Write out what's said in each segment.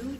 Blue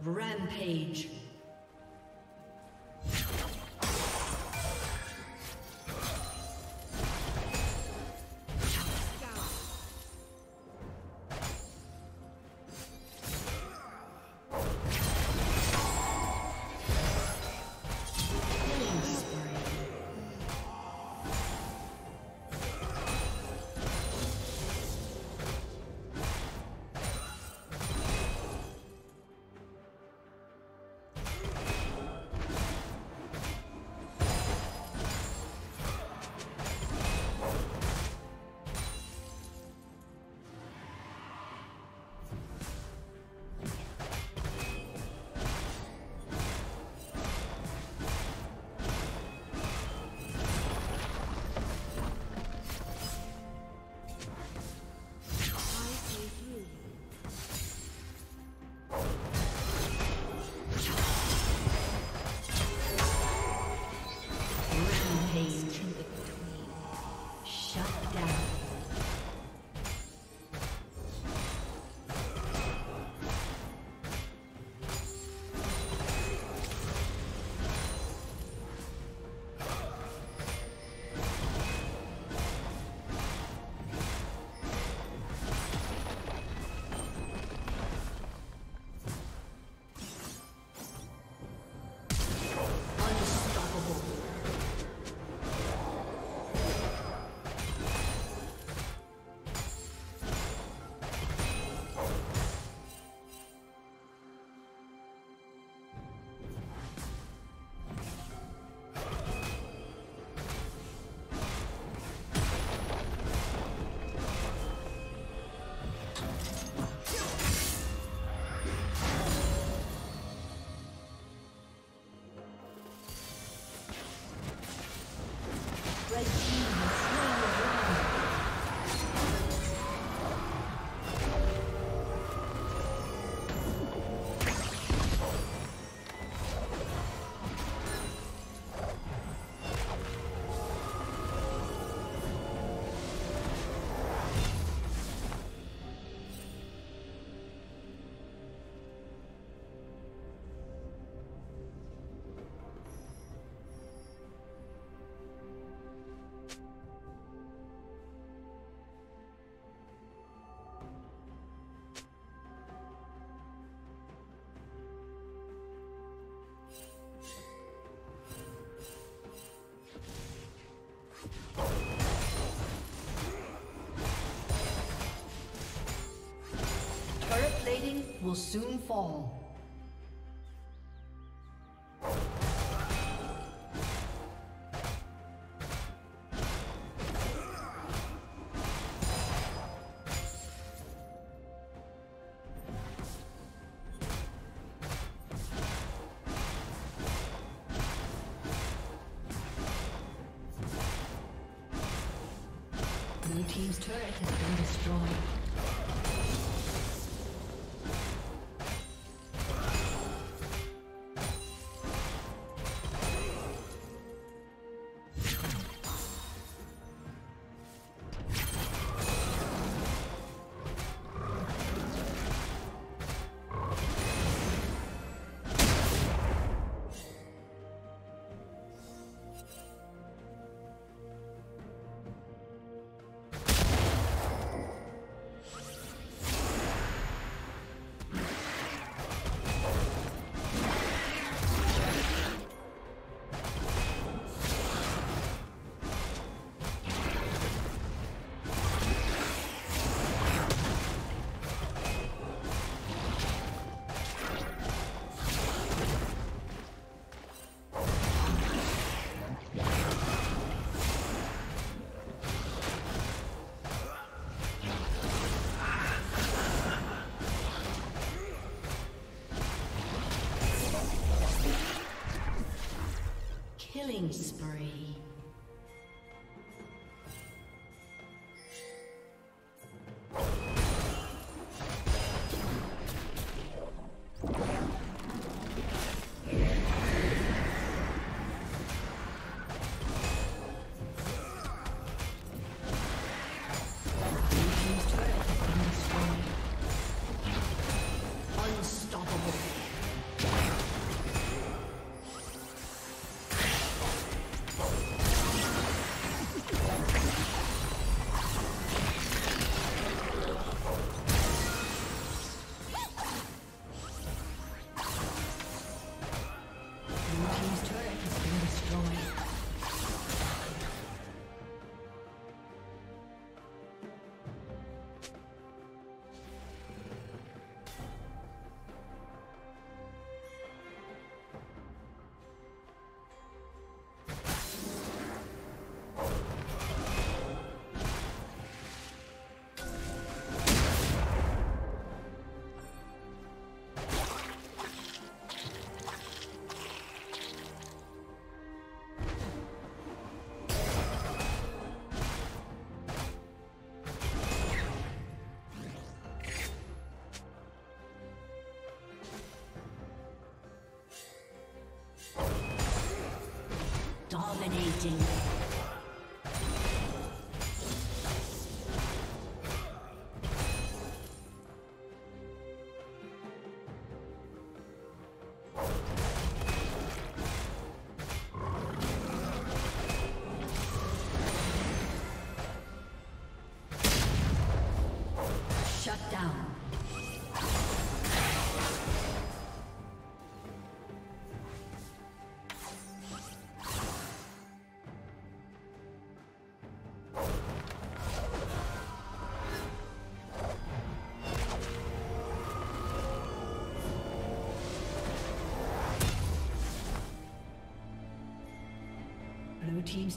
Rampage. will soon fall. Blue team's turret has been destroyed. Killing spree. Dominating. Shut down. Blue team's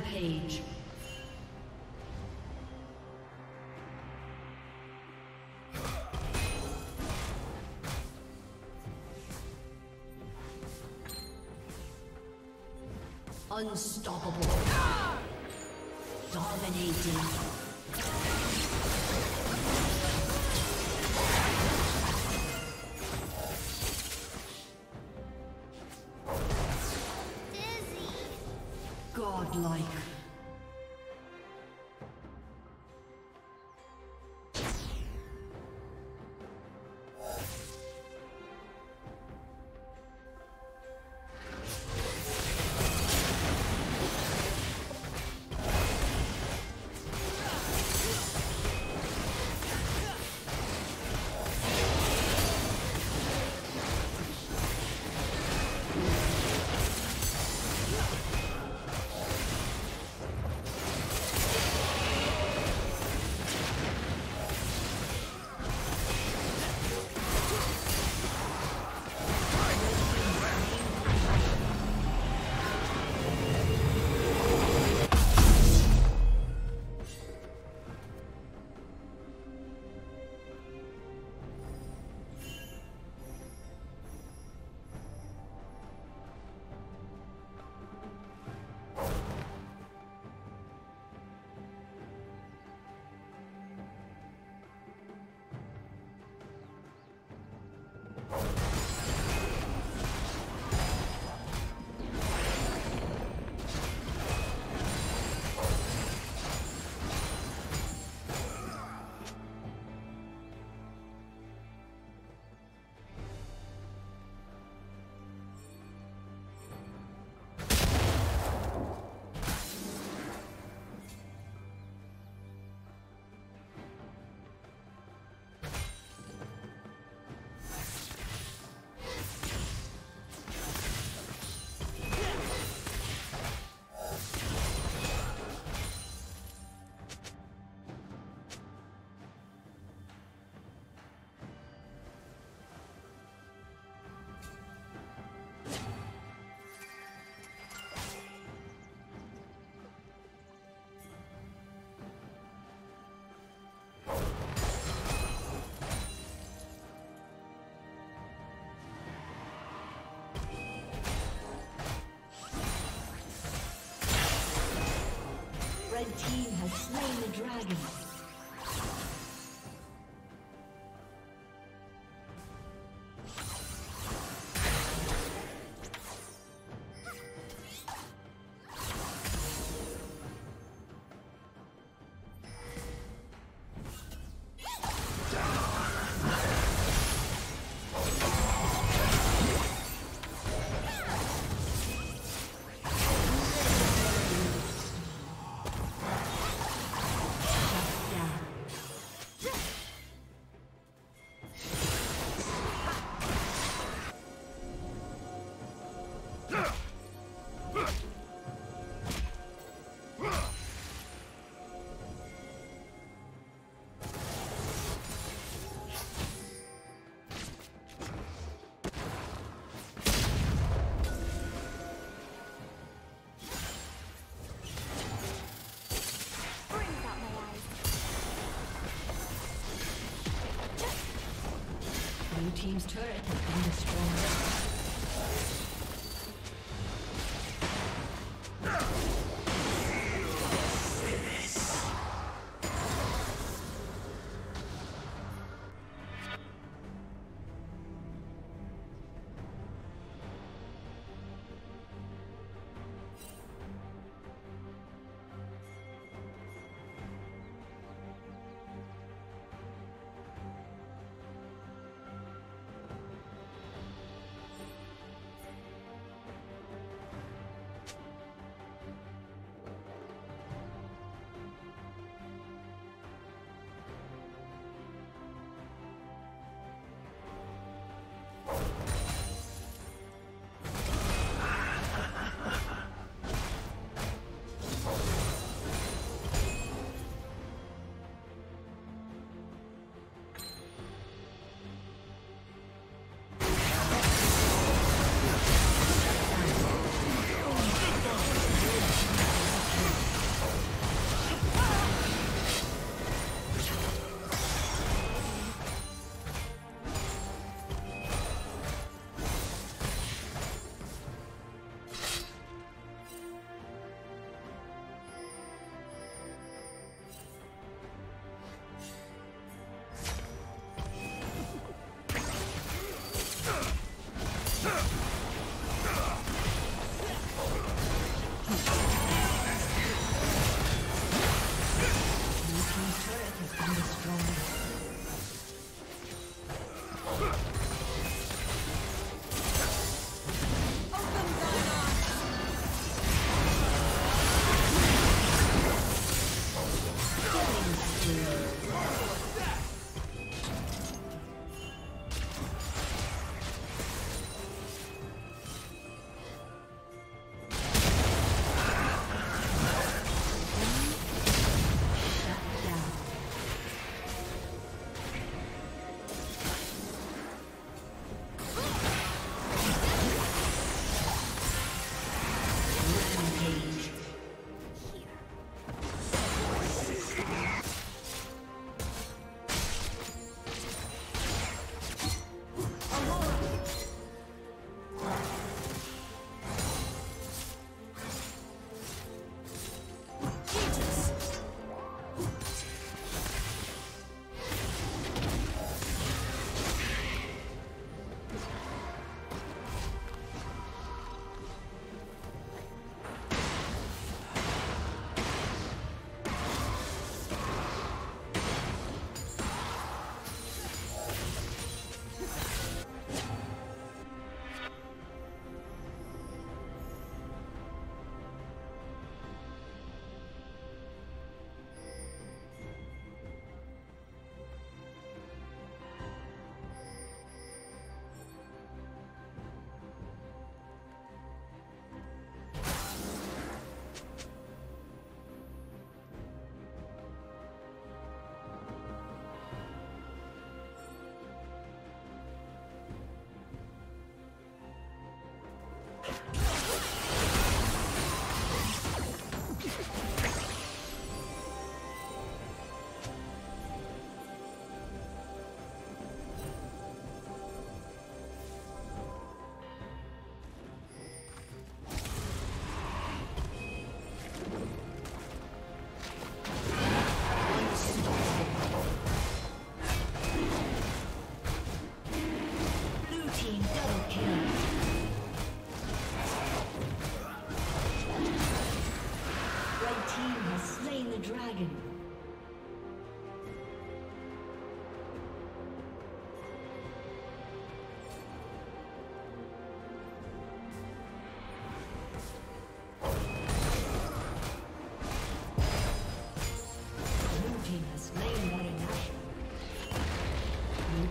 Rampage. Unstoppable. Dominating. Like. The team has slain the dragon. Your team's turret has been destroyed.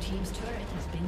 team's turret has been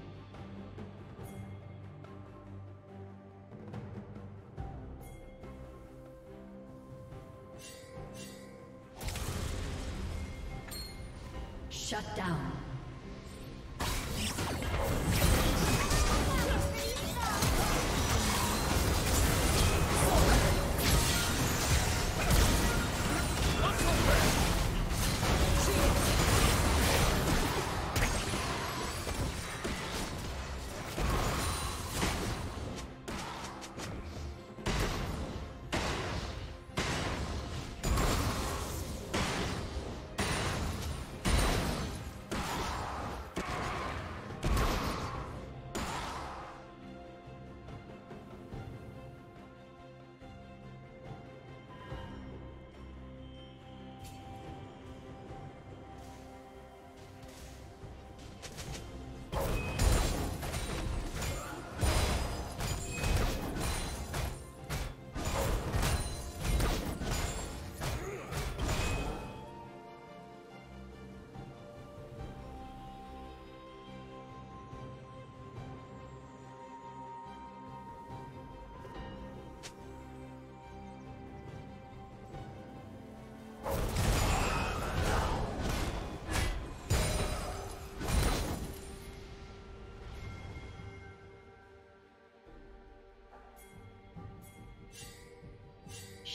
Shut down.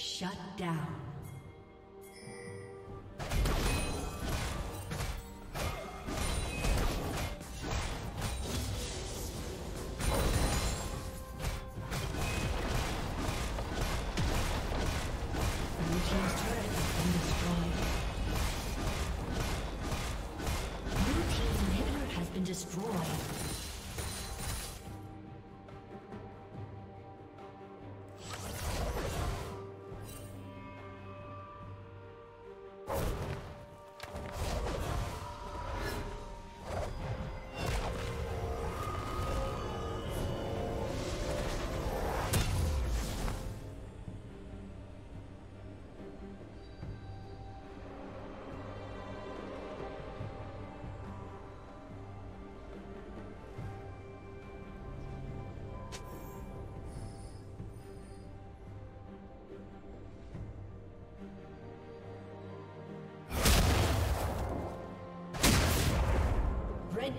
Shut down. Red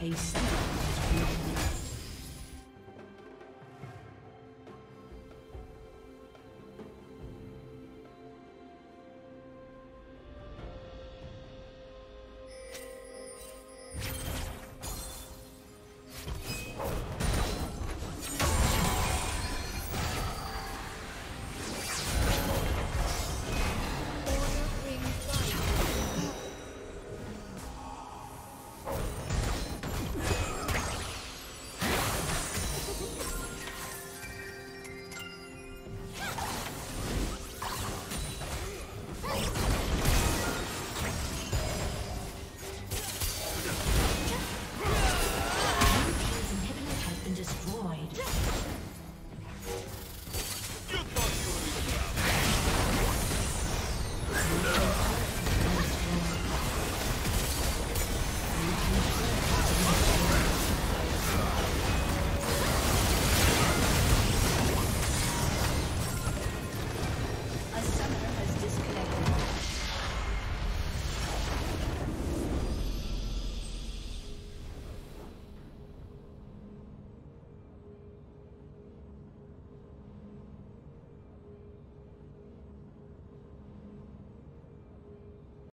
Peace.